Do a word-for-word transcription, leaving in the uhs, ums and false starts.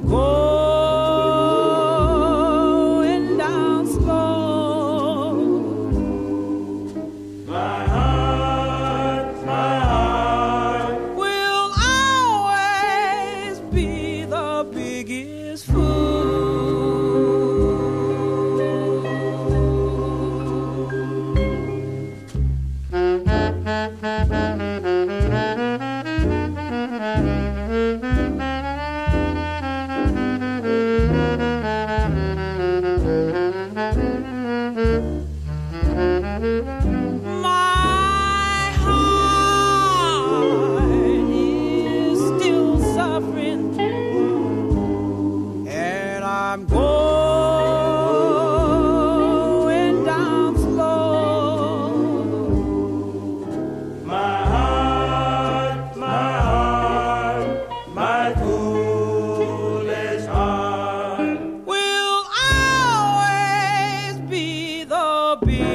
I'm going down slow. My heart, my heart will always be the biggest fool. My heart is still suffering, and I'm going down slow. My heart, my heart, my foolish heart will always be the beat.